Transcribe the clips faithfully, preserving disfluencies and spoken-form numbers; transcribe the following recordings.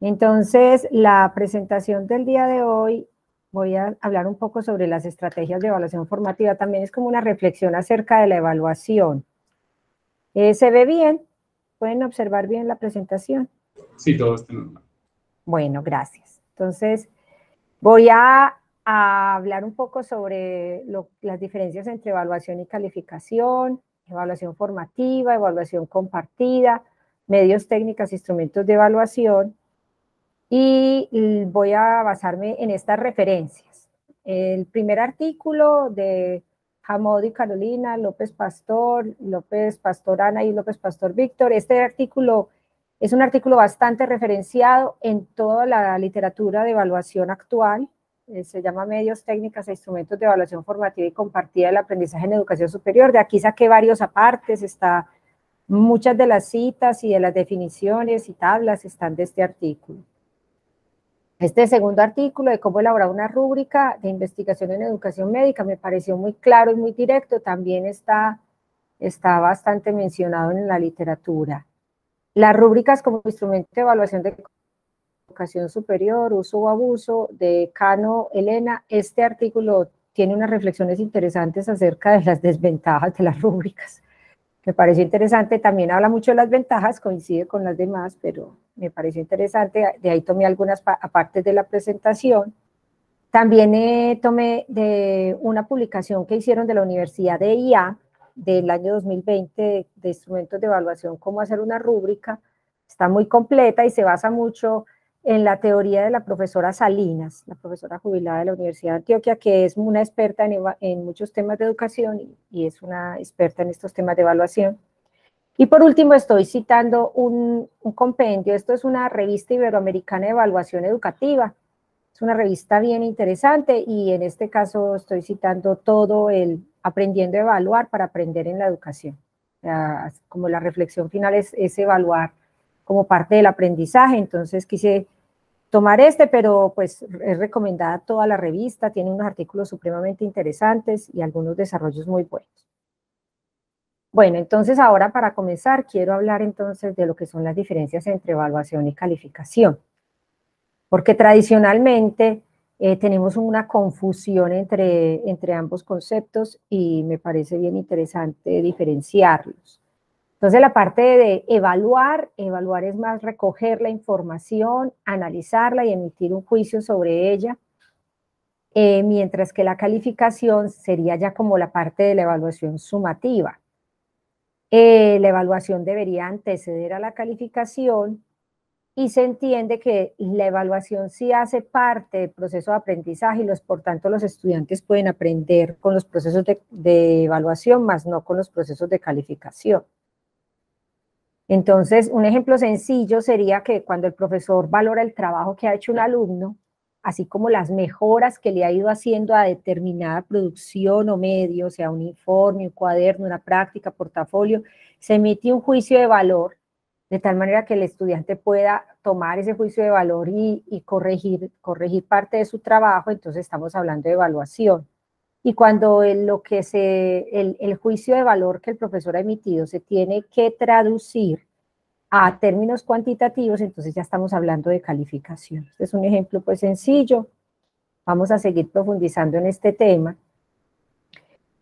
Entonces, la presentación del día de hoy, voy a hablar un poco sobre las estrategias de evaluación formativa. También es como una reflexión acerca de la evaluación. Eh, ¿Se ve bien? ¿Pueden observar bien la presentación? Sí, todo está normal. Bueno, gracias. Entonces, voy a, a hablar un poco sobre lo, las diferencias entre evaluación y calificación, evaluación formativa, evaluación compartida, medios, técnicas, instrumentos de evaluación. Y voy a basarme en estas referencias. El primer artículo de Hamodi, Carolina, López Pastor, López Pastor Ana y López Pastor Víctor. Este artículo es un artículo bastante referenciado en toda la literatura de evaluación actual. Se llama Medios, Técnicas e Instrumentos de Evaluación Formativa y Compartida del Aprendizaje en Educación Superior. De aquí saqué varios apartes, está, muchas de las citas y de las definiciones y tablas están de este artículo. Este segundo artículo de cómo elaborar una rúbrica de investigación en educación médica me pareció muy claro y muy directo, también está, está bastante mencionado en la literatura. Las rúbricas como instrumento de evaluación de educación superior, uso o abuso, de Cano Elena. Este artículo tiene unas reflexiones interesantes acerca de las desventajas de las rúbricas. Me pareció interesante, también habla mucho de las ventajas, coincide con las demás, pero me pareció interesante, de ahí tomé algunas partes de la presentación. También eh, tomé de una publicación que hicieron de la Universidad de I A del año dos mil veinte de, de instrumentos de evaluación, cómo hacer una rúbrica. Está muy completa y se basa mucho en la teoría de la profesora Salinas, la profesora jubilada de la Universidad de Antioquia, que es una experta en, en muchos temas de educación y, y es una experta en estos temas de evaluación. Y por último estoy citando un, un compendio, esto es una revista iberoamericana de evaluación educativa, es una revista bien interesante y en este caso estoy citando todo el aprendiendo a evaluar para aprender en la educación. Como la reflexión final es, es evaluar como parte del aprendizaje, entonces quise tomar este, pero pues es recomendada toda la revista, tiene unos artículos supremamente interesantes y algunos desarrollos muy buenos. Bueno, entonces ahora para comenzar quiero hablar entonces de lo que son las diferencias entre evaluación y calificación, porque tradicionalmente eh, tenemos una confusión entre, entre ambos conceptos y me parece bien interesante diferenciarlos. Entonces la parte de evaluar, evaluar es más recoger la información, analizarla y emitir un juicio sobre ella, eh, mientras que la calificación sería ya como la parte de la evaluación sumativa. Eh, la evaluación debería anteceder a la calificación y se entiende que la evaluación sí hace parte del proceso de aprendizaje y los, por tanto los estudiantes pueden aprender con los procesos de, de evaluación, más no con los procesos de calificación. Entonces, un ejemplo sencillo sería que cuando el profesor valora el trabajo que ha hecho un alumno, así como las mejoras que le ha ido haciendo a determinada producción o medio, sea un informe, un cuaderno, una práctica, portafolio, se emite un juicio de valor, de tal manera que el estudiante pueda tomar ese juicio de valor y, y corregir, corregir parte de su trabajo, entonces estamos hablando de evaluación. Y cuando el, lo que se, el, el juicio de valor que el profesor ha emitido se tiene que traducir a términos cuantitativos, entonces ya estamos hablando de calificación. Este es un ejemplo pues sencillo, vamos a seguir profundizando en este tema,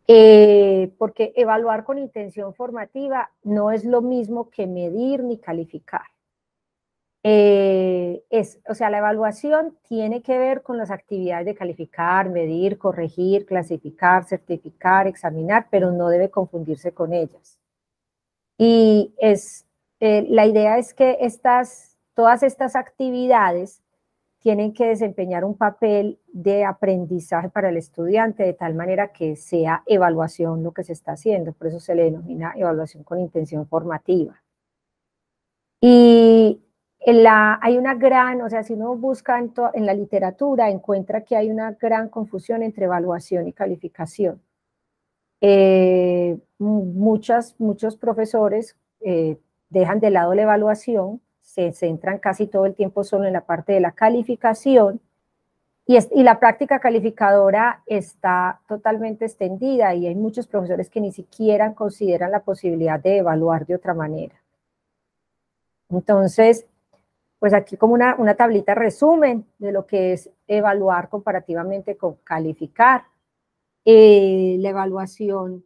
eh, porque evaluar con intención formativa no es lo mismo que medir ni calificar. Eh, es, o sea, la evaluación tiene que ver con las actividades de calificar, medir, corregir, clasificar, certificar, examinar, pero no debe confundirse con ellas. Y es... Eh, la idea es que estas, todas estas actividades tienen que desempeñar un papel de aprendizaje para el estudiante de tal manera que sea evaluación lo que se está haciendo, por eso se le denomina evaluación con intención formativa. Y en la, hay una gran, o sea, si uno busca en, to, en la literatura encuentra que hay una gran confusión entre evaluación y calificación. Eh, muchas, muchos profesores eh, dejan de lado la evaluación, se centran casi todo el tiempo solo en la parte de la calificación y, es, y la práctica calificadora está totalmente extendida y hay muchos profesores que ni siquiera consideran la posibilidad de evaluar de otra manera. Entonces, pues aquí como una, una tablita resumen de lo que es evaluar comparativamente con calificar. Eh, la evaluación,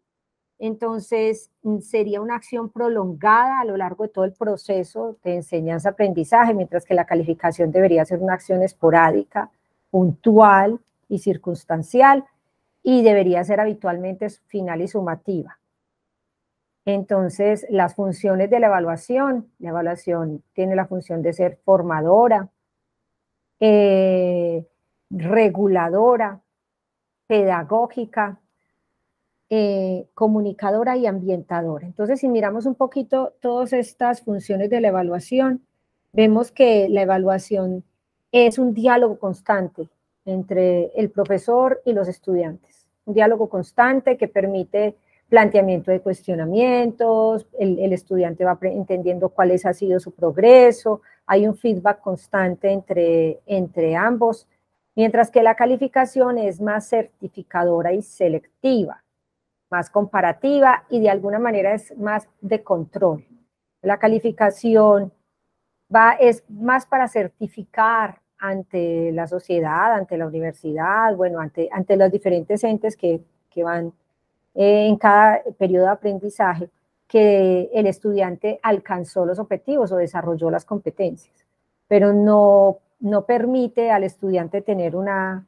entonces, sería una acción prolongada a lo largo de todo el proceso de enseñanza-aprendizaje, mientras que la calificación debería ser una acción esporádica, puntual y circunstancial, y debería ser habitualmente final y sumativa. Entonces, las funciones de la evaluación, la evaluación tiene la función de ser formadora, eh, reguladora, pedagógica, eh, comunicadora y ambientadora. Entonces, si miramos un poquito todas estas funciones de la evaluación, vemos que la evaluación es un diálogo constante entre el profesor y los estudiantes. Un diálogo constante que permite planteamiento de cuestionamientos, el, el estudiante va entendiendo cuál es, ha sido su progreso, hay un feedback constante entre, entre ambos, mientras que la calificación es más certificadora y selectiva, más comparativa y de alguna manera es más de control. La calificación va, es más para certificar ante la sociedad, ante la universidad, bueno, ante, ante los diferentes entes que, que van en cada periodo de aprendizaje, que el estudiante alcanzó los objetivos o desarrolló las competencias, pero no, no permite al estudiante tener una,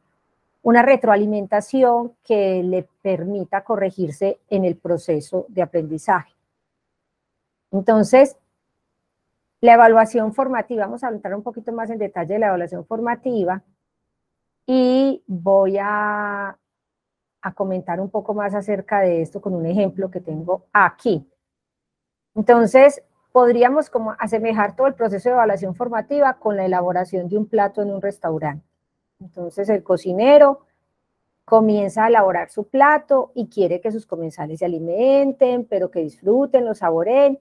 una retroalimentación que le permita corregirse en el proceso de aprendizaje. Entonces, la evaluación formativa, vamos a entrar un poquito más en detalle de la evaluación formativa y voy a... a comentar un poco más acerca de esto con un ejemplo que tengo aquí. Entonces, podríamos como asemejar todo el proceso de evaluación formativa con la elaboración de un plato en un restaurante. Entonces, el cocinero comienza a elaborar su plato y quiere que sus comensales se alimenten, pero que disfruten, lo saboreen,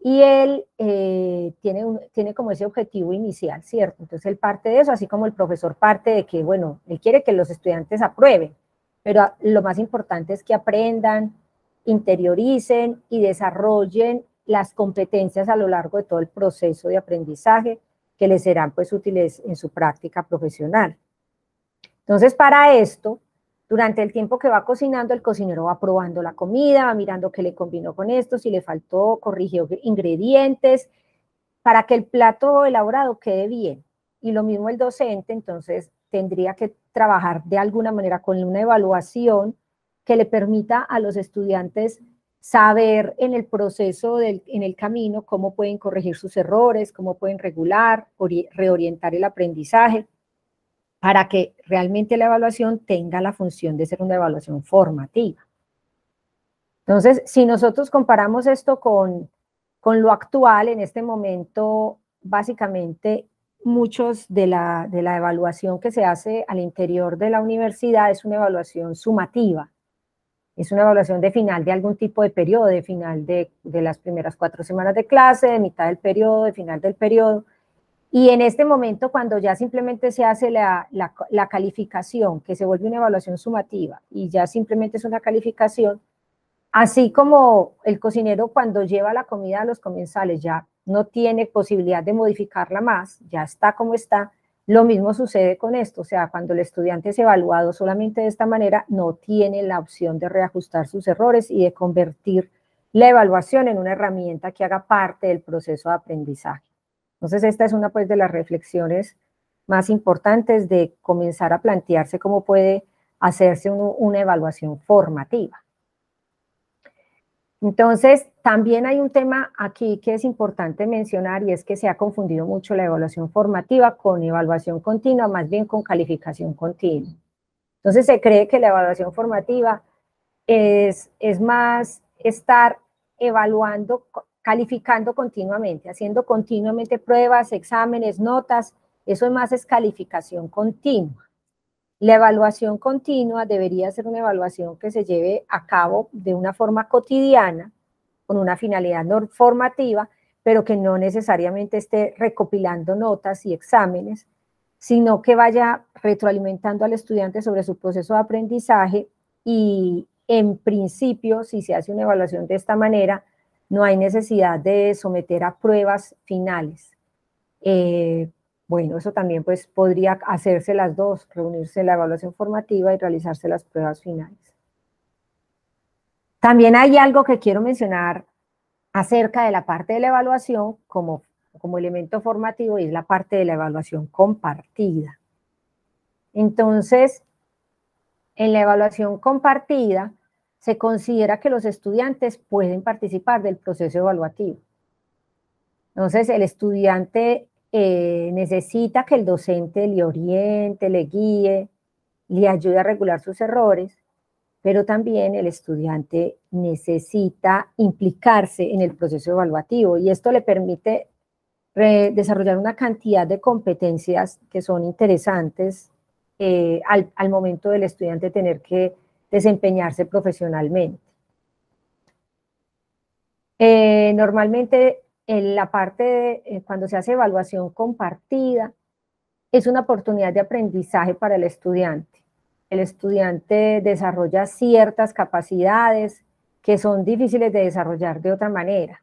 y él eh, tiene, un, tiene como ese objetivo inicial, ¿cierto? Entonces, él parte de eso, así como el profesor parte de que, bueno, él quiere que los estudiantes aprueben, pero lo más importante es que aprendan, interioricen y desarrollen las competencias a lo largo de todo el proceso de aprendizaje que les serán pues útiles en su práctica profesional. Entonces, para esto, durante el tiempo que va cocinando, el cocinero va probando la comida, va mirando qué le combinó con esto, si le faltó, corrigió ingredientes, para que el plato elaborado quede bien. Y lo mismo el docente, entonces, tendría que trabajar de alguna manera con una evaluación que le permita a los estudiantes saber en el proceso, del, en el camino, cómo pueden corregir sus errores, cómo pueden regular, reorientar el aprendizaje, para que realmente la evaluación tenga la función de ser una evaluación formativa. Entonces, si nosotros comparamos esto con, con lo actual, en este momento, básicamente, muchos de la, de la evaluación que se hace al interior de la universidad es una evaluación sumativa, es una evaluación de final de algún tipo de periodo, de final de, de las primeras cuatro semanas de clase, de mitad del periodo, de final del periodo, y en este momento cuando ya simplemente se hace la, la, la calificación, que se vuelve una evaluación sumativa y ya simplemente es una calificación, así como el cocinero cuando lleva la comida a los comensales ya no tiene posibilidad de modificarla más, ya está como está, lo mismo sucede con esto, o sea, cuando el estudiante es evaluado solamente de esta manera, no tiene la opción de reajustar sus errores y de convertir la evaluación en una herramienta que haga parte del proceso de aprendizaje. Entonces, esta es una pues, de las reflexiones más importantes de comenzar a plantearse cómo puede hacerse uno, una evaluación formativa. Entonces, también hay un tema aquí que es importante mencionar y es que se ha confundido mucho la evaluación formativa con evaluación continua, más bien con calificación continua. Entonces, se cree que la evaluación formativa es, es más estar evaluando, calificando continuamente, haciendo continuamente pruebas, exámenes, notas, eso es más es calificación continua. La evaluación continua debería ser una evaluación que se lleve a cabo de una forma cotidiana, con una finalidad formativa, pero que no necesariamente esté recopilando notas y exámenes, sino que vaya retroalimentando al estudiante sobre su proceso de aprendizaje y en principio, si se hace una evaluación de esta manera, no hay necesidad de someter a pruebas finales, Eh, bueno, eso también pues podría hacerse las dos, reunirse la evaluación formativa y realizarse las pruebas finales. También hay algo que quiero mencionar acerca de la parte de la evaluación como, como elemento formativo, y es la parte de la evaluación compartida. Entonces, en la evaluación compartida se considera que los estudiantes pueden participar del proceso evaluativo. Entonces, el estudiante eh, necesita que el docente le oriente, le guíe, le ayude a regular sus errores, pero también el estudiante necesita implicarse en el proceso evaluativo, y esto le permite desarrollar una cantidad de competencias que son interesantes eh, al, al momento del estudiante tener que desempeñarse profesionalmente. Eh, normalmente en la parte de eh, cuando se hace evaluación compartida es una oportunidad de aprendizaje para el estudiante. El estudiante desarrolla ciertas capacidades que son difíciles de desarrollar de otra manera.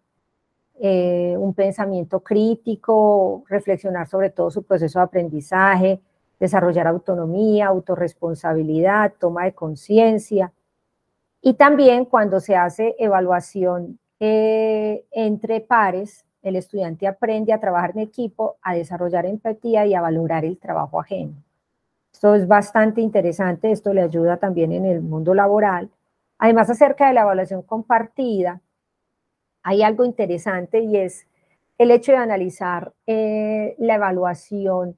Eh, un pensamiento crítico, reflexionar sobre todo su proceso de aprendizaje, desarrollar autonomía, autorresponsabilidad, toma de conciencia. Y también cuando se hace evaluación eh, entre pares, el estudiante aprende a trabajar en equipo, a desarrollar empatía y a valorar el trabajo ajeno. Esto es bastante interesante, esto le ayuda también en el mundo laboral. Además, acerca de la evaluación compartida, hay algo interesante, y es el hecho de analizar eh, la evaluación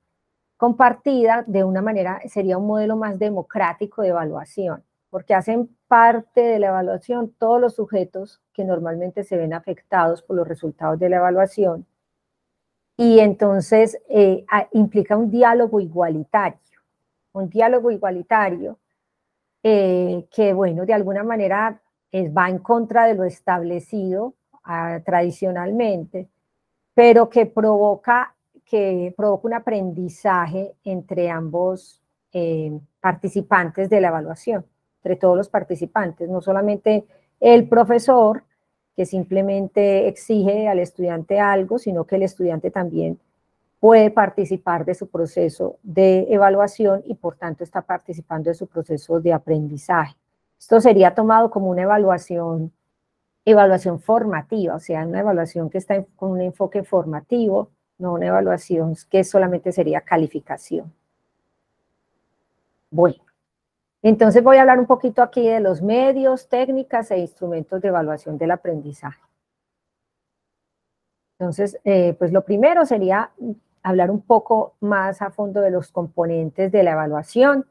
compartida de una manera, sería un modelo más democrático de evaluación, porque hacen parte de la evaluación todos los sujetos que normalmente se ven afectados por los resultados de la evaluación, y entonces eh, implica un diálogo igualitario, un diálogo igualitario eh, que, bueno, de alguna manera es, va en contra de lo establecido tradicionalmente, pero que provoca, que provoca un aprendizaje entre ambos eh, participantes de la evaluación, entre todos los participantes, no solamente el profesor que simplemente exige al estudiante algo, sino que el estudiante también puede participar de su proceso de evaluación y por tanto está participando de su proceso de aprendizaje. Esto sería tomado como una evaluación evaluación formativa, o sea, una evaluación que está en, con un enfoque formativo, no una evaluación que solamente sería calificación. Bueno, entonces voy a hablar un poquito aquí de los medios, técnicas e instrumentos de evaluación del aprendizaje. Entonces, eh, pues lo primero sería hablar un poco más a fondo de los componentes de la evaluación.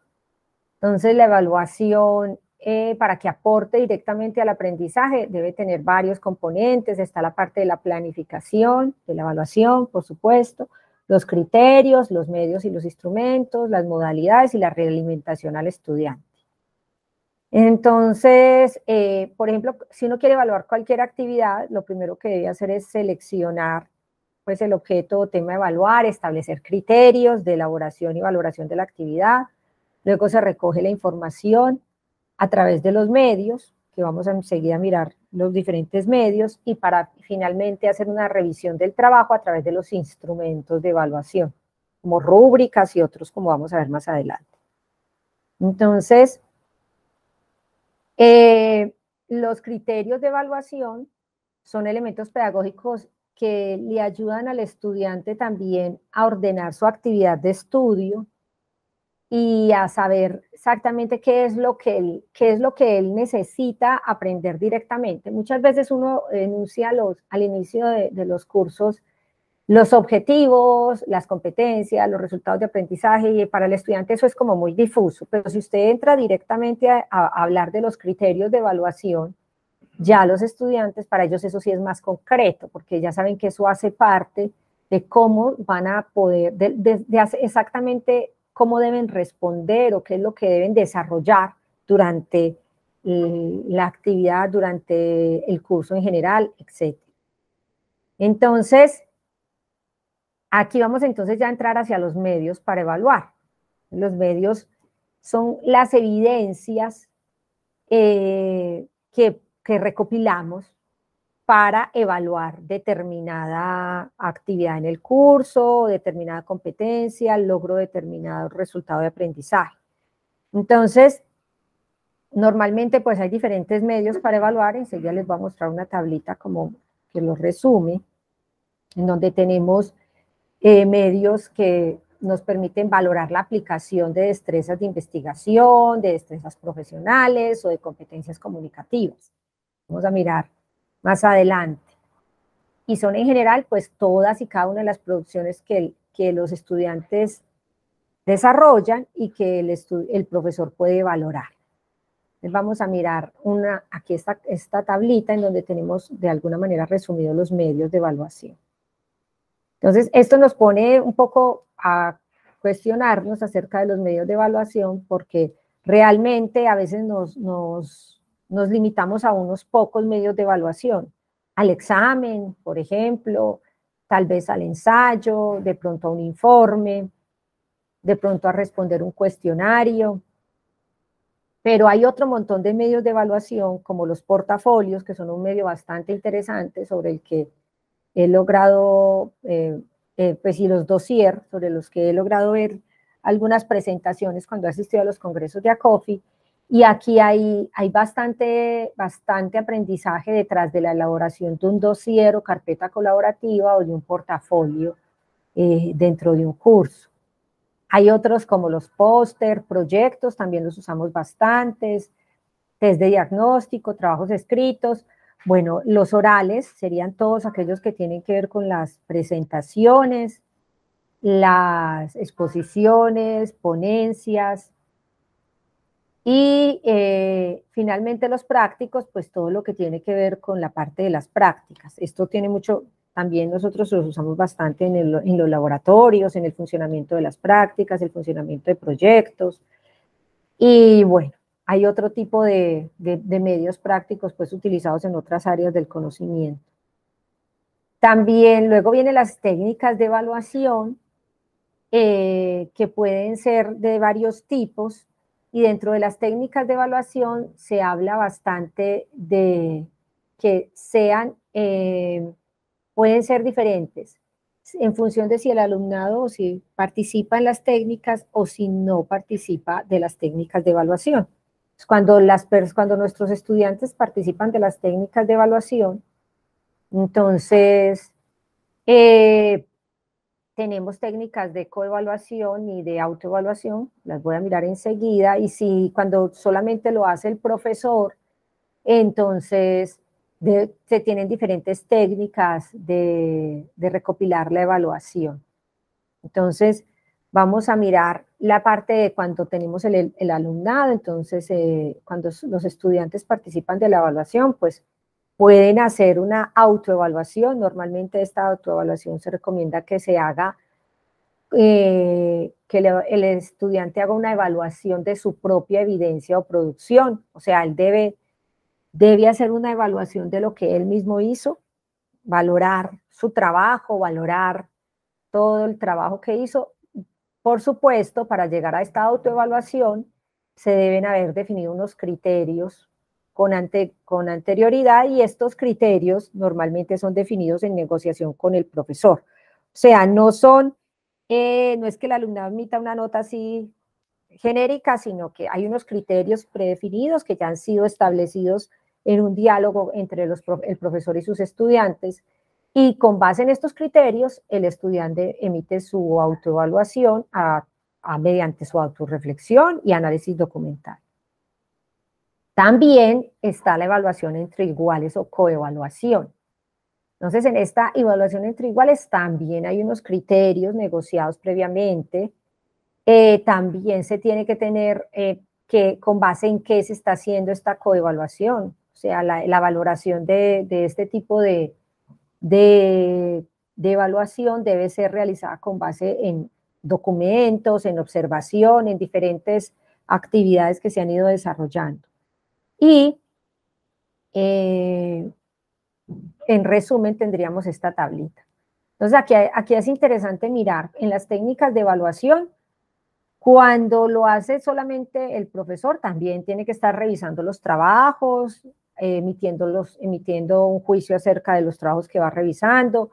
Entonces, la evaluación Eh, para que aporte directamente al aprendizaje debe tener varios componentes. Está la parte de la planificación, de la evaluación, por supuesto, los criterios, los medios y los instrumentos, las modalidades y la realimentación al estudiante. Entonces, eh, por ejemplo, si uno quiere evaluar cualquier actividad, lo primero que debe hacer es seleccionar pues, el objeto o tema a evaluar, establecer criterios de elaboración y valoración de la actividad, luego se recoge la información a través de los medios, que vamos enseguida a mirar los diferentes medios, y para finalmente hacer una revisión del trabajo a través de los instrumentos de evaluación, como rúbricas y otros como vamos a ver más adelante. Entonces, eh, los criterios de evaluación son elementos pedagógicos que le ayudan al estudiante también a ordenar su actividad de estudio, y a saber exactamente qué es lo que él, qué es lo que él necesita aprender directamente. Muchas veces uno enuncia los, al inicio de, de los cursos los objetivos, las competencias, los resultados de aprendizaje, y para el estudiante eso es como muy difuso, pero si usted entra directamente a, a hablar de los criterios de evaluación, ya los estudiantes, para ellos eso sí es más concreto, porque ya saben que eso hace parte de cómo van a poder, de, de, de hacer exactamente cómo deben responder o qué es lo que deben desarrollar durante la actividad, durante el curso en general, etcétera. Entonces, aquí vamos entonces ya a entrar hacia los medios para evaluar. Los medios son las evidencias eh, que, que recopilamos para evaluar determinada actividad en el curso, determinada competencia, logro determinado resultado de aprendizaje. Entonces, normalmente pues hay diferentes medios para evaluar. Enseguida les voy a mostrar una tablita como que los resume, en donde tenemos eh, medios que nos permiten valorar la aplicación de destrezas de investigación, de destrezas profesionales o de competencias comunicativas. Vamos a mirar más adelante. Y son en general pues todas y cada una de las producciones que, que los estudiantes desarrollan y que el, el profesor puede valorar. Entonces vamos a mirar una, aquí está esta tablita en donde tenemos de alguna manera resumidos los medios de evaluación. Entonces esto nos pone un poco a cuestionarnos acerca de los medios de evaluación, porque realmente a veces nos, nos, nos limitamos a unos pocos medios de evaluación, al examen, por ejemplo, tal vez al ensayo, de pronto a un informe, de pronto a responder un cuestionario, pero hay otro montón de medios de evaluación como los portafolios, que son un medio bastante interesante sobre el que he logrado eh, Eh, pues y los dossiers sobre los que he logrado ver algunas presentaciones cuando he asistido a los congresos de ACOFI, y aquí hay, hay bastante, bastante aprendizaje detrás de la elaboración de un dossier o carpeta colaborativa o de un portafolio eh, dentro de un curso. Hay otros como los póster, proyectos, también los usamos bastantes, test de diagnóstico, trabajos escritos. Bueno, los orales serían todos aquellos que tienen que ver con las presentaciones, las exposiciones, ponencias y eh, finalmente los prácticos, pues todo lo que tiene que ver con la parte de las prácticas. Esto tiene mucho, también nosotros los usamos bastante en, el, en los laboratorios, en el funcionamiento de las prácticas, el funcionamiento de proyectos y bueno. Hay otro tipo de, de, de medios prácticos pues utilizados en otras áreas del conocimiento. También luego vienen las técnicas de evaluación eh, que pueden ser de varios tipos, y dentro de las técnicas de evaluación se habla bastante de que sean, eh, pueden ser diferentes en función de si el alumnado o si participa en las técnicas o si no participa de las técnicas de evaluación. Cuando, las, cuando nuestros estudiantes participan de las técnicas de evaluación, entonces eh, tenemos técnicas de coevaluación y de autoevaluación, las voy a mirar enseguida, y si cuando solamente lo hace el profesor, entonces de, se tienen diferentes técnicas de, de recopilar la evaluación. Entonces, vamos a mirar la parte de cuando tenemos el, el alumnado. Entonces, eh, cuando los estudiantes participan de la evaluación, pues pueden hacer una autoevaluación. Normalmente esta autoevaluación se recomienda que se haga, eh, que le, el estudiante haga una evaluación de su propia evidencia o producción. O sea, él debe, debe hacer una evaluación de lo que él mismo hizo, valorar su trabajo, valorar todo el trabajo que hizo. Por supuesto, para llegar a esta autoevaluación se deben haber definido unos criterios con, ante, con anterioridad, y estos criterios normalmente son definidos en negociación con el profesor. O sea, no son, eh, no es que el alumnado emita una nota así genérica, sino que hay unos criterios predefinidos que ya han sido establecidos en un diálogo entre los, el profesor y sus estudiantes. Y con base en estos criterios, el estudiante emite su autoevaluación a, a, mediante su autorreflexión y análisis documental. También está la evaluación entre iguales o coevaluación. Entonces, en esta evaluación entre iguales también hay unos criterios negociados previamente. Eh, también se tiene que tener eh, que, con base en qué se está haciendo esta coevaluación, o sea, la, la valoración de, de este tipo de... De, de evaluación debe ser realizada con base en documentos, en observación, en diferentes actividades que se han ido desarrollando. Y eh, en resumen tendríamos esta tablita. Entonces aquí, aquí es interesante mirar en las técnicas de evaluación, cuando lo hace solamente el profesor, también tiene que estar revisando los trabajos, emitiendo, los, emitiendo un juicio acerca de los trabajos que va revisando,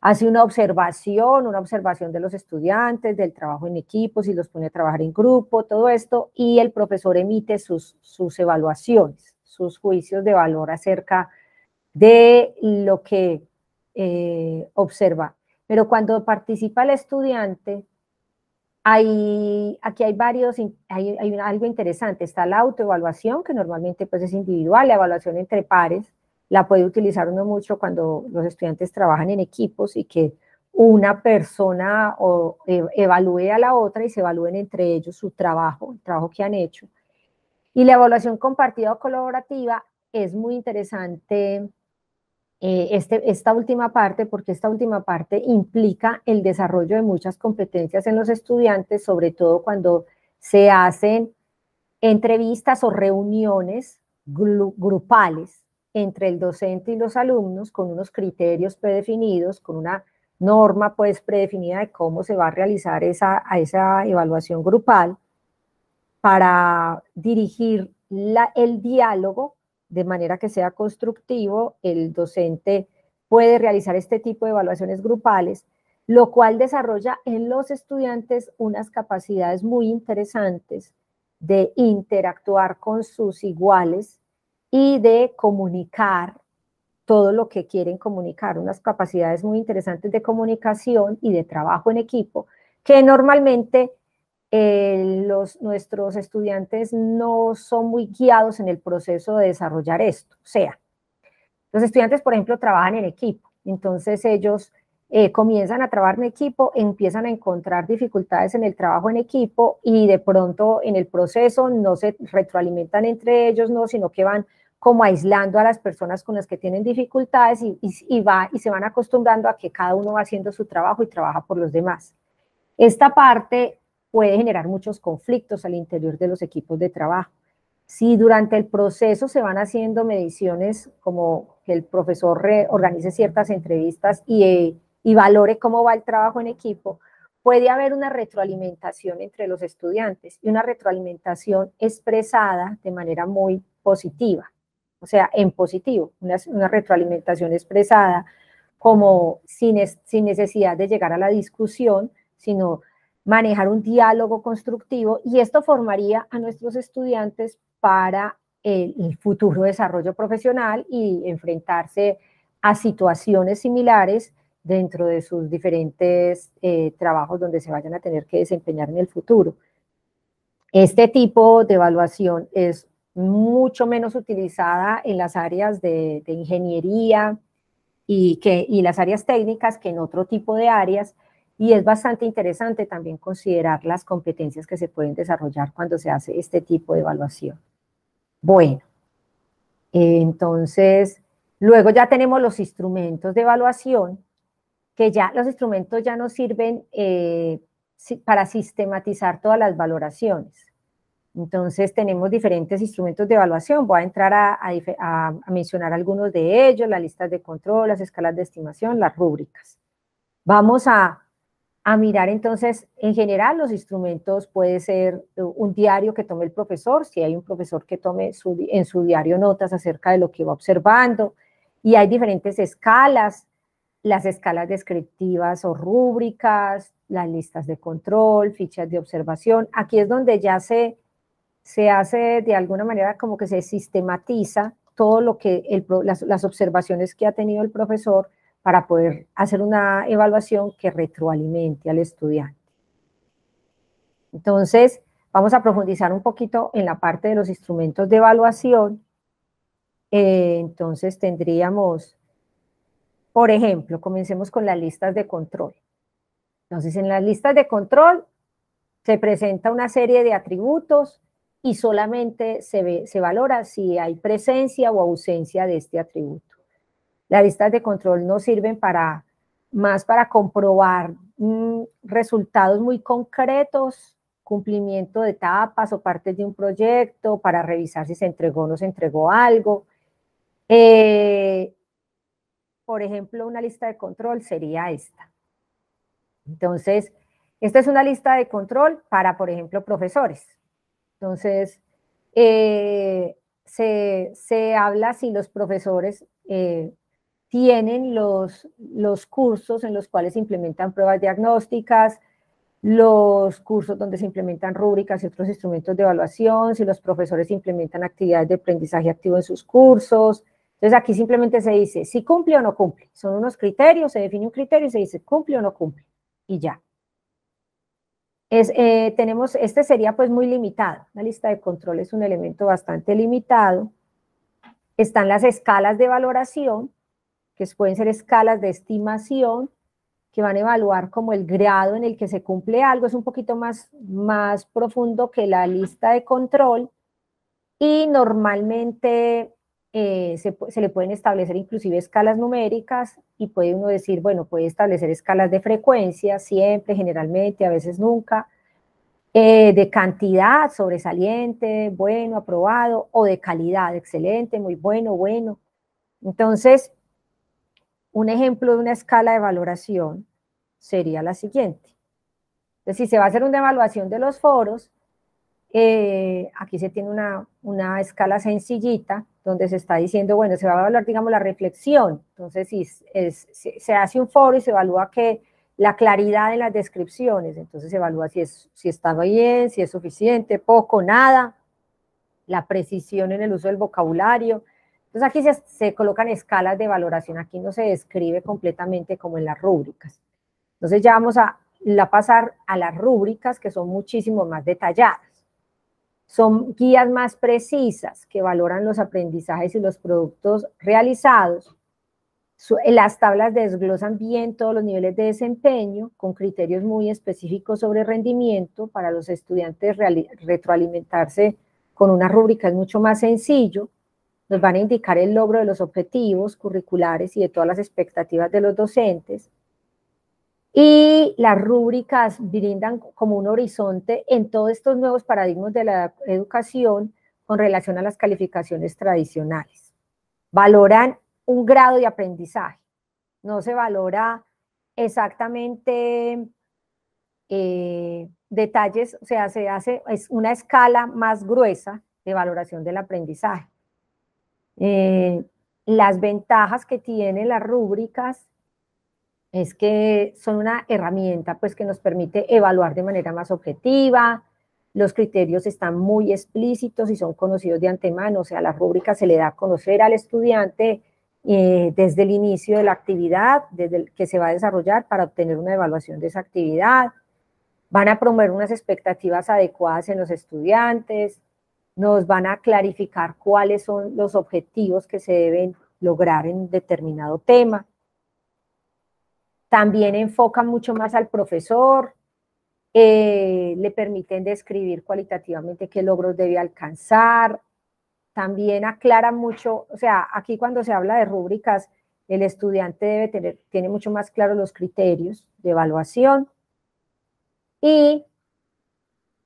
hace una observación, una observación de los estudiantes, del trabajo en equipo, si los pone a trabajar en grupo, todo esto, y el profesor emite sus, sus evaluaciones, sus juicios de valor acerca de lo que eh, observa. Pero cuando participa el estudiante, hay, aquí hay varios, hay, hay algo interesante, está la autoevaluación, que normalmente pues, es individual, la evaluación entre pares, la puede utilizar uno mucho cuando los estudiantes trabajan en equipos y que una persona o, eh, evalúe a la otra y se evalúen entre ellos su trabajo, el trabajo que han hecho. Y la evaluación compartida o colaborativa es muy interesante eh, este, esta última parte, porque esta última parte implica el desarrollo de muchas competencias en los estudiantes, sobre todo cuando se hacen entrevistas o reuniones grupales entre el docente y los alumnos con unos criterios predefinidos, con una norma pues predefinida de cómo se va a realizar esa, a esa evaluación grupal para dirigir la, el diálogo de manera que sea constructivo. El docente puede realizar este tipo de evaluaciones grupales, lo cual desarrolla en los estudiantes unas capacidades muy interesantes de interactuar con sus iguales y de comunicar todo lo que quieren comunicar, unas capacidades muy interesantes de comunicación y de trabajo en equipo, que normalmente eh, los, nuestros estudiantes no son muy guiados en el proceso de desarrollar esto. O sea, los estudiantes, por ejemplo, trabajan en equipo, entonces ellos eh, comienzan a trabajar en equipo, empiezan a encontrar dificultades en el trabajo en equipo y de pronto en el proceso no se retroalimentan entre ellos, no, sino que van como aislando a las personas con las que tienen dificultades y, y, y, va, y se van acostumbrando a que cada uno va haciendo su trabajo y trabaja por los demás. Esta parte puede generar muchos conflictos al interior de los equipos de trabajo. Si durante el proceso se van haciendo mediciones, como que el profesor organice ciertas entrevistas y, eh, y valore cómo va el trabajo en equipo, puede haber una retroalimentación entre los estudiantes y una retroalimentación expresada de manera muy positiva. O sea, en positivo, una, una retroalimentación expresada como sin, es, sin necesidad de llegar a la discusión, sino manejar un diálogo constructivo, y esto formaría a nuestros estudiantes para el, el futuro desarrollo profesional y enfrentarse a situaciones similares dentro de sus diferentes eh, trabajos donde se vayan a tener que desempeñar en el futuro. Este tipo de evaluación es mucho menos utilizada en las áreas de, de ingeniería y, que, y las áreas técnicas que en otro tipo de áreas, y es bastante interesante también considerar las competencias que se pueden desarrollar cuando se hace este tipo de evaluación. Bueno, entonces luego ya tenemos los instrumentos de evaluación, que ya los instrumentos ya nos sirven eh, para sistematizar todas las valoraciones. Entonces tenemos diferentes instrumentos de evaluación, voy a entrar a, a, a mencionar algunos de ellos, las listas de control, las escalas de estimación, las rúbricas. Vamos a, a mirar entonces, en general los instrumentos puede ser un diario que tome el profesor, si hay un profesor que tome su, en su diario notas acerca de lo que va observando, y hay diferentes escalas, las escalas descriptivas o rúbricas, las listas de control, fichas de observación. Aquí es donde ya se... se hace de alguna manera como que se sistematiza todo lo que, el, las, las observaciones que ha tenido el profesor para poder hacer una evaluación que retroalimente al estudiante. Entonces, vamos a profundizar un poquito en la parte de los instrumentos de evaluación. Eh, entonces, tendríamos, por ejemplo, comencemos con las listas de control. Entonces, en las listas de control se presenta una serie de atributos y solamente se, ve, se valora si hay presencia o ausencia de este atributo. Las listas de control nos sirven para, más para comprobar mmm, resultados muy concretos, cumplimiento de etapas o partes de un proyecto, para revisar si se entregó o no se entregó algo. Eh, por ejemplo, una lista de control sería esta. Entonces, esta es una lista de control para, por ejemplo, profesores. Entonces, eh, se, se habla si los profesores eh, tienen los, los cursos en los cuales se implementan pruebas diagnósticas, los cursos donde se implementan rúbricas y otros instrumentos de evaluación, si los profesores implementan actividades de aprendizaje activo en sus cursos. Entonces aquí simplemente se dice si cumple o no cumple. Son unos criterios, se define un criterio y se dice cumple o no cumple y ya. Es, eh, tenemos, este sería pues muy limitado, la lista de control es un elemento bastante limitado. Están las escalas de valoración, que pueden ser escalas de estimación, que van a evaluar como el grado en el que se cumple algo, es un poquito más, más profundo que la lista de control, y normalmente eh, se, se le pueden establecer inclusive escalas numéricas, y puede uno decir, bueno, puede establecer escalas de frecuencia, siempre, generalmente, a veces nunca, eh, de cantidad, sobresaliente, bueno, aprobado, o de calidad, excelente, muy bueno, bueno. Entonces, un ejemplo de una escala de valoración sería la siguiente. Entonces, si se va a hacer una evaluación de los foros, eh, aquí se tiene una, una escala sencillita donde se está diciendo, bueno, se va a evaluar, digamos, la reflexión. Entonces, si es, es, se hace un foro y se evalúa que la claridad en las descripciones, entonces se evalúa si, es, si está bien, si es suficiente, poco, nada, la precisión en el uso del vocabulario. Entonces aquí se, se colocan escalas de valoración, aquí no se describe completamente como en las rúbricas. Entonces ya vamos a la pasar a las rúbricas, que son muchísimo más detalladas. Son guías más precisas que valoran los aprendizajes y los productos realizados. Las tablas desglosan bien todos los niveles de desempeño, con criterios muy específicos sobre rendimiento. Para los estudiantes retroalimentarse con una rúbrica es mucho más sencillo. Nos van a indicar el logro de los objetivos curriculares y de todas las expectativas de los docentes. Y las rúbricas brindan como un horizonte en todos estos nuevos paradigmas de la educación con relación a las calificaciones tradicionales. Valoran un grado de aprendizaje. No se valora exactamente eh, detalles, o sea, se hace es una escala más gruesa de valoración del aprendizaje. Eh, las ventajas que tienen las rúbricas es que son una herramienta pues que nos permite evaluar de manera más objetiva, los criterios están muy explícitos y son conocidos de antemano, o sea, las rúbricas se le da a conocer al estudiante eh, desde el inicio de la actividad, desde el que se va a desarrollar para obtener una evaluación de esa actividad, van a promover unas expectativas adecuadas en los estudiantes, nos van a clarificar cuáles son los objetivos que se deben lograr en determinado tema. También enfocan mucho más al profesor, eh, le permiten describir cualitativamente qué logros debe alcanzar, también aclaran mucho, o sea, aquí cuando se habla de rúbricas, el estudiante debe tener, tiene mucho más claro los criterios de evaluación y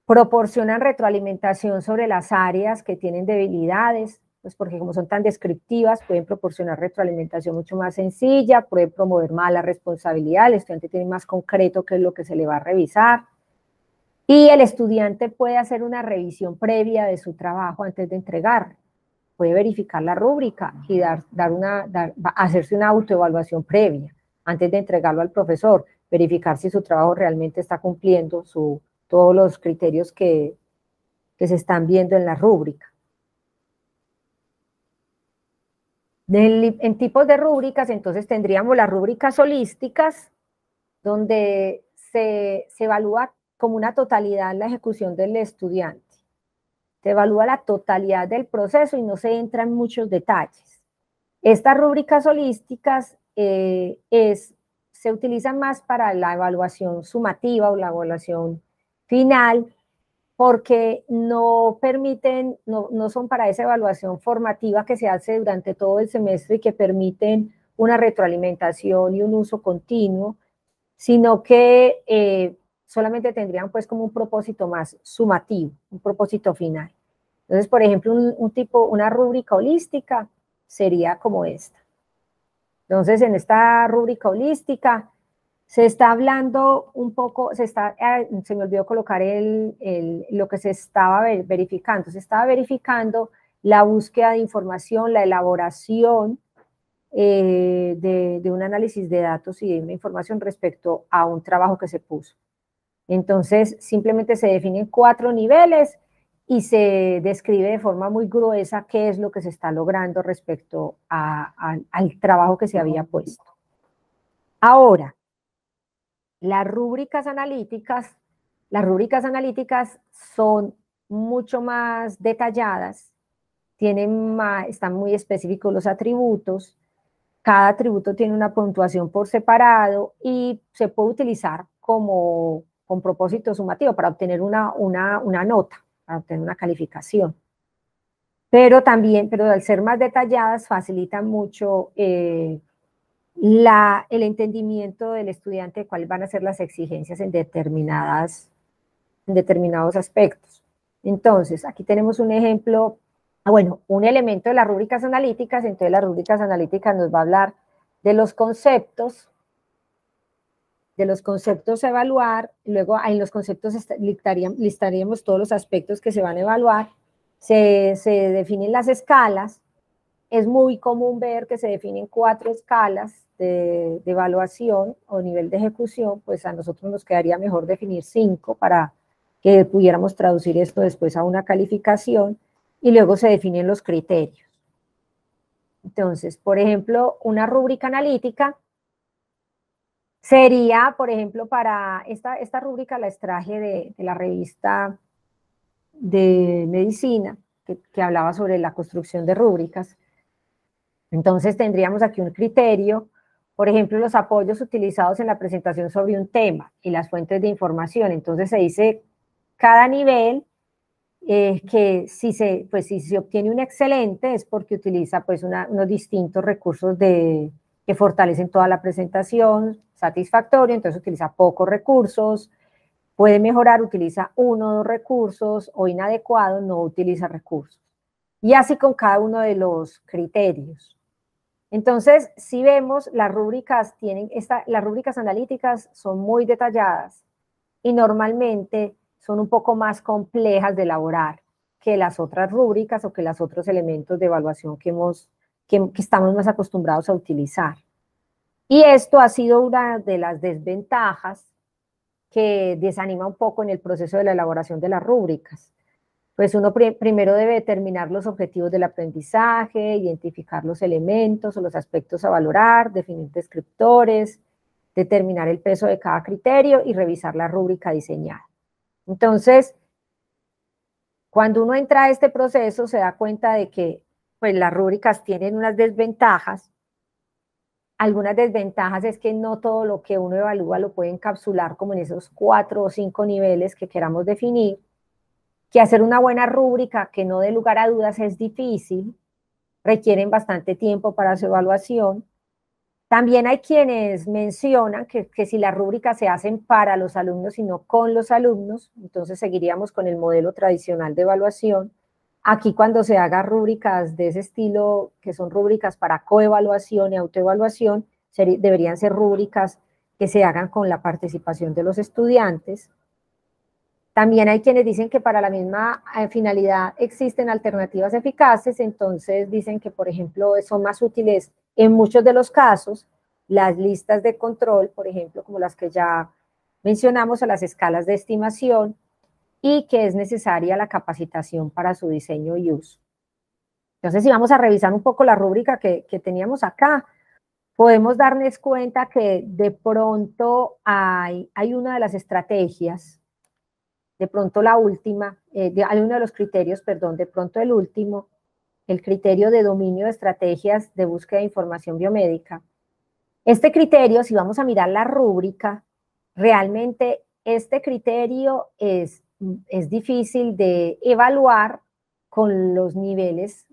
proporcionan retroalimentación sobre las áreas que tienen debilidades, pues porque como son tan descriptivas, pueden proporcionar retroalimentación mucho más sencilla, pueden promover más la responsabilidad, el estudiante tiene más concreto qué es lo que se le va a revisar, y el estudiante puede hacer una revisión previa de su trabajo antes de entregar, puede verificar la rúbrica y dar, dar una, dar, hacerse una autoevaluación previa antes de entregarlo al profesor, verificar si su trabajo realmente está cumpliendo su todos los criterios que, que se están viendo en la rúbrica. En, en tipos de rúbricas, entonces tendríamos las rúbricas holísticas, donde se, se evalúa como una totalidad la ejecución del estudiante. Se evalúa la totalidad del proceso y no se entra en muchos detalles. Estas rúbricas holísticas eh, es, se utilizan más para la evaluación sumativa o la evaluación final, porque no permiten, no, no son para esa evaluación formativa que se hace durante todo el semestre y que permiten una retroalimentación y un uso continuo, sino que eh, solamente tendrían pues como un propósito más sumativo, un propósito final. Entonces, por ejemplo, un, un tipo, una rúbrica holística sería como esta. Entonces, en esta rúbrica holística, se está hablando un poco, se, está, se me olvidó colocar el, el, lo que se estaba verificando. Se estaba verificando la búsqueda de información, la elaboración eh, de, de un análisis de datos y de una información respecto a un trabajo que se puso. Entonces, simplemente se definen cuatro niveles y se describe de forma muy gruesa qué es lo que se está logrando respecto a, a, al trabajo que se había puesto. Ahora, las rúbricas analíticas, las rúbricas analíticas son mucho más detalladas, tienen más, están muy específicos los atributos, cada atributo tiene una puntuación por separado y se puede utilizar como... con propósito sumativo, para obtener una, una, una nota, para obtener una calificación. Pero también, pero al ser más detalladas, facilitan mucho eh, la, el entendimiento del estudiante de cuáles van a ser las exigencias en, determinadas, en determinados aspectos. Entonces, aquí tenemos un ejemplo, bueno, un elemento de las rúbricas analíticas. Entonces, las rúbricas analíticas nos va a hablar de los conceptos, de los conceptos a evaluar, luego en los conceptos listaríamos, listaríamos todos los aspectos que se van a evaluar, se, se definen las escalas, es muy común ver que se definen cuatro escalas de, de evaluación o nivel de ejecución, pues a nosotros nos quedaría mejor definir cinco para que pudiéramos traducir esto después a una calificación, y luego se definen los criterios. Entonces, por ejemplo, una rúbrica analítica sería, por ejemplo, para esta, esta rúbrica la extraje de, de la revista de medicina que, que hablaba sobre la construcción de rúbricas. Entonces tendríamos aquí un criterio, por ejemplo, los apoyos utilizados en la presentación sobre un tema y las fuentes de información. Entonces se dice cada nivel eh, que si se, pues, si se obtiene un excelente es porque utiliza pues, una, unos distintos recursos de... que fortalecen toda la presentación, satisfactorio, entonces utiliza pocos recursos, puede mejorar, utiliza uno o dos recursos, o inadecuado, no utiliza recursos. Y así con cada uno de los criterios. Entonces, si vemos, las rúbricas tienen esta, las rúbricas analíticas son muy detalladas y normalmente son un poco más complejas de elaborar que las otras rúbricas o que los otros elementos de evaluación que hemos Que, que estamos más acostumbrados a utilizar. Y esto ha sido una de las desventajas que desanima un poco en el proceso de la elaboración de las rúbricas. Pues uno pr- primero debe determinar los objetivos del aprendizaje, identificar los elementos o los aspectos a valorar, definir descriptores, determinar el peso de cada criterio y revisar la rúbrica diseñada. Entonces, cuando uno entra a este proceso se da cuenta de que pues las rúbricas tienen unas desventajas. Algunas desventajas es que no todo lo que uno evalúa lo puede encapsular como en esos cuatro o cinco niveles que queramos definir, que hacer una buena rúbrica que no dé lugar a dudas es difícil, requieren bastante tiempo para su evaluación. También hay quienes mencionan que, que si las rúbricas se hacen para los alumnos y no con los alumnos, entonces seguiríamos con el modelo tradicional de evaluación. Aquí cuando se haga rúbricas de ese estilo, que son rúbricas para coevaluación y autoevaluación, deberían ser rúbricas que se hagan con la participación de los estudiantes. También hay quienes dicen que para la misma finalidad existen alternativas eficaces, entonces dicen que, por ejemplo, son más útiles en muchos de los casos las listas de control, por ejemplo, como las que ya mencionamos, o las escalas de estimación, y que es necesaria la capacitación para su diseño y uso. Entonces, si vamos a revisar un poco la rúbrica que, que teníamos acá, podemos darnos cuenta que de pronto hay, hay una de las estrategias, de pronto la última, eh, de, hay uno de los criterios, perdón, de pronto el último, el criterio de dominio de estrategias de búsqueda de información biomédica. Este criterio, si vamos a mirar la rúbrica, realmente este criterio es es difícil de evaluar con los niveles,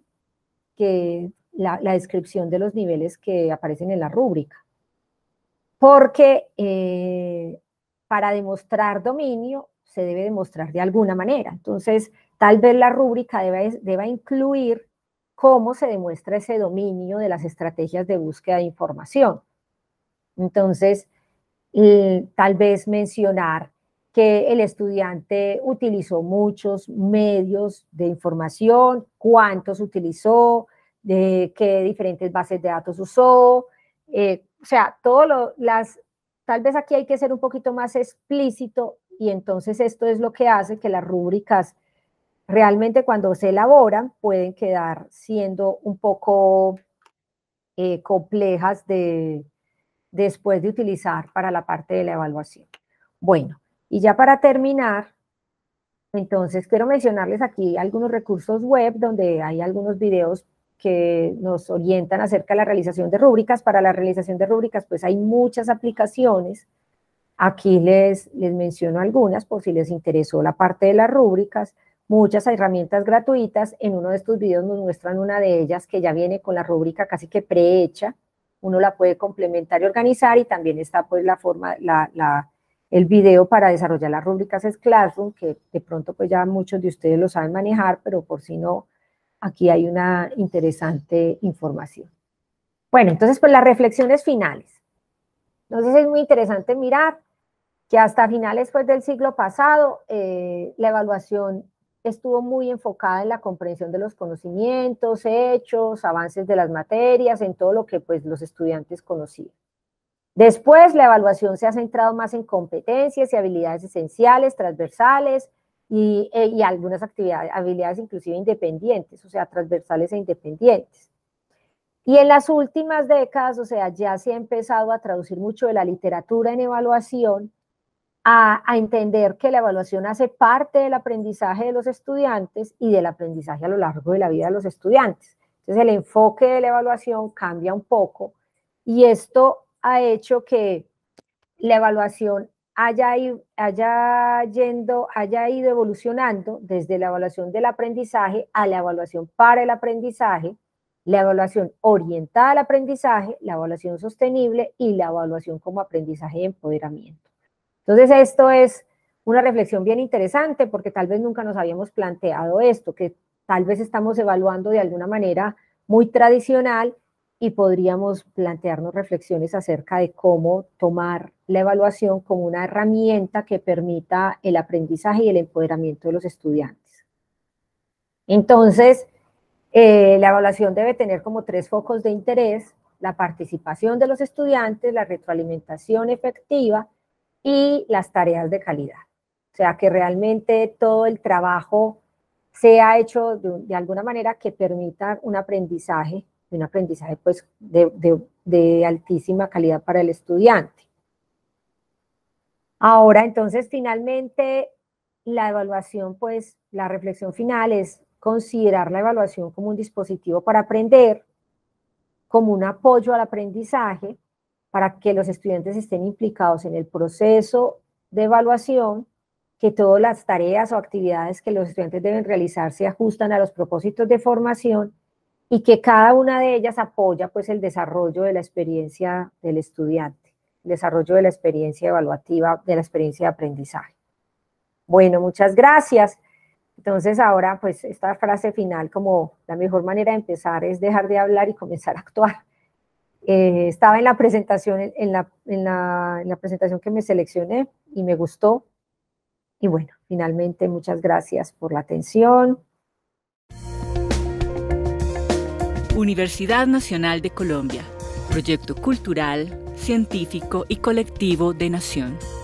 que la, la descripción de los niveles que aparecen en la rúbrica. Porque eh, para demostrar dominio se debe demostrar de alguna manera. Entonces, tal vez la rúbrica deba, deba incluir cómo se demuestra ese dominio de las estrategias de búsqueda de información. Entonces, eh, tal vez mencionar que el estudiante utilizó muchos medios de información, cuántos utilizó, de qué diferentes bases de datos usó, eh, o sea, todo lo, las, tal vez aquí hay que ser un poquito más explícito, y entonces esto es lo que hace que las rúbricas realmente cuando se elaboran pueden quedar siendo un poco eh, complejas de, después de utilizar para la parte de la evaluación. Bueno. Y ya para terminar, entonces quiero mencionarles aquí algunos recursos web donde hay algunos videos que nos orientan acerca de la realización de rúbricas. Para la realización de rúbricas, pues hay muchas aplicaciones. Aquí les, les menciono algunas por si les interesó la parte de las rúbricas. Muchas herramientas gratuitas. En uno de estos videos nos muestran una de ellas que ya viene con la rúbrica casi que prehecha. Uno la puede complementar y organizar, y también está pues la forma, la... la El video para desarrollar las rúbricas es Classroom, que de pronto pues ya muchos de ustedes lo saben manejar, pero por si no, aquí hay una interesante información. Bueno, entonces pues las reflexiones finales. Entonces es muy interesante mirar que hasta finales pues del siglo pasado eh, la evaluación estuvo muy enfocada en la comprensión de los conocimientos, hechos, avances de las materias, en todo lo que pues los estudiantes conocían. Después, la evaluación se ha centrado más en competencias y habilidades esenciales, transversales y, y algunas actividades, habilidades inclusive independientes, o sea, transversales e independientes. Y en las últimas décadas, o sea, ya se ha empezado a traducir mucho de la literatura en evaluación a, a entender que la evaluación hace parte del aprendizaje de los estudiantes y del aprendizaje a lo largo de la vida de los estudiantes. Entonces, el enfoque de la evaluación cambia un poco, y esto ha hecho que la evaluación haya, haya, yendo, haya ido evolucionando desde la evaluación del aprendizaje a la evaluación para el aprendizaje, la evaluación orientada al aprendizaje, la evaluación sostenible y la evaluación como aprendizaje de empoderamiento. Entonces, esto es una reflexión bien interesante, porque tal vez nunca nos habíamos planteado esto, que tal vez estamos evaluando de alguna manera muy tradicional, y podríamos plantearnos reflexiones acerca de cómo tomar la evaluación como una herramienta que permita el aprendizaje y el empoderamiento de los estudiantes. Entonces, eh, la evaluación debe tener como tres focos de interés: la participación de los estudiantes, la retroalimentación efectiva y las tareas de calidad. O sea, que realmente todo el trabajo sea hecho de, de alguna manera que permita un aprendizaje de un aprendizaje pues, de, de, de altísima calidad para el estudiante. Ahora, entonces, finalmente, la evaluación, pues, la reflexión final es considerar la evaluación como un dispositivo para aprender, como un apoyo al aprendizaje, para que los estudiantes estén implicados en el proceso de evaluación, que todas las tareas o actividades que los estudiantes deben realizar se ajustan a los propósitos de formación, y que cada una de ellas apoya pues el desarrollo de la experiencia del estudiante, el desarrollo de la experiencia evaluativa, de la experiencia de aprendizaje. Bueno, muchas gracias. Entonces ahora pues esta frase final, como la mejor manera de empezar es dejar de hablar y comenzar a actuar. Eh, estaba en la presentación, en la, en, la, en la presentación que me seleccioné y me gustó. Y bueno, finalmente muchas gracias por la atención. Universidad Nacional de Colombia, proyecto cultural, científico y colectivo de Nación.